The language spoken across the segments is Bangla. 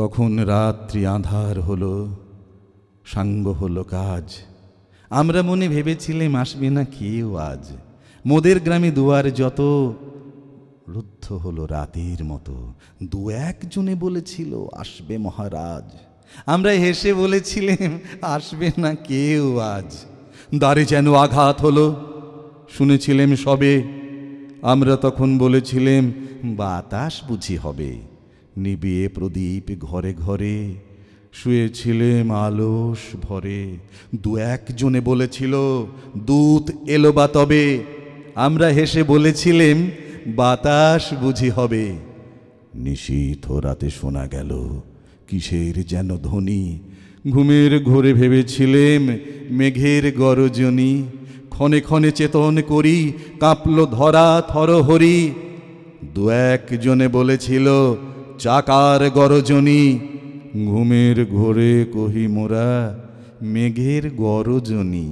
তখন রাত্রি আধার হলো, সাঙ্গ হলো কাজ। আমরা মনে ভেবেছিলাম আসবে না কেউ আজ। মোদের গ্রামে দুয়ার যত, রুদ্ধ হলো রাতের মতো। দু একজনে বলেছিল আসবে মহারাজ, আমরা হেসে বলেছিলাম আসবে না কেউ আজ। দ্বারে যেন আঘাত হলো, শুনেছিলাম সবে। আমরা তখন বলেছিলাম বাতাস বুঝি হবে। নিবিয়ে প্রদীপ ঘরে ঘরে, শুয়েছিলেম আলস ভরে। দু একজনে বলেছিল দূত এলো বা তবে, আমরা হেসে বলেছিলাম বাতাস বুঝি হবে। নিশীথ রাতে শোনা গেল কিসের যেন ধ্বনি, ঘুমের ঘোরে ভেবেছিলেম মেঘের গরজনী। ক্ষণে ক্ষণে চেতন করি, কাঁপল ধরা থরহরি। দু একজনে বলেছিল চাকার গরজনী। ঘুমের ঘোরে কহি মোরা মেঘের গরজনী।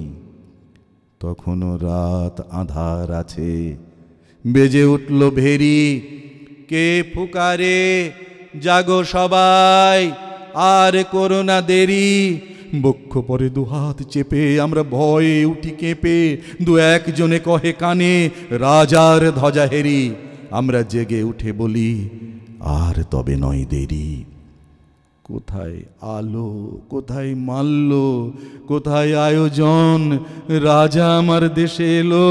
তখনও রাত আঁধার আছে, বেজে উঠল ভেরি। কে ফুকারে জাগো সবাই, আর করোনা দেরি। বক্ষ পরে দুহাত চেপে আমরা ভয়ে উঠি কেঁপে। দু একজনে কহে কানে রাজার ধ্বজা হেরি। আমরা জেগে উঠে বলি আর তবে নয় দেরি। কোথায় আলো, কোথায় মাল্য, কোথায় আয়োজন? রাজা আমার দেশে এলো,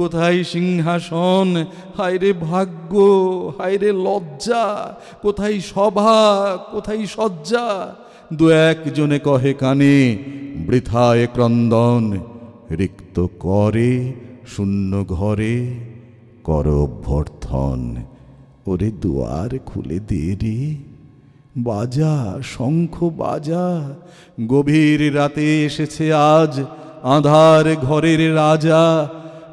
কোথায় সিংহাসন? হায়রে ভাগ্য, হায়রে লজ্জা, কোথায় সভা, কোথায় সজ্জা? দু একজনে কহে কানে বৃথায় ক্রন্দন। রিক্ত করে শূন্য ঘরে কর অভ্যর্থন। ওরে দুয়ার খুলে দে রে, বাজা শঙ্খ বাজা। গভীর রাতে এসেছে আজ আঁধার ঘরের রাজা।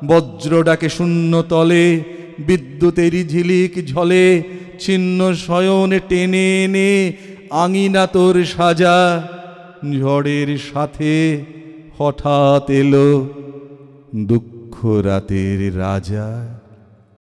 বজ্র ডাকে শূন্য তলে, বিদ্যুতেরই ঝিলিক ঝলে। ছিন্ন শয়নে টেনে এনে আঙিনা তোর সাজা। ঝড়ের সাথে হঠাৎ এলো দুঃখ রাতের রাজা।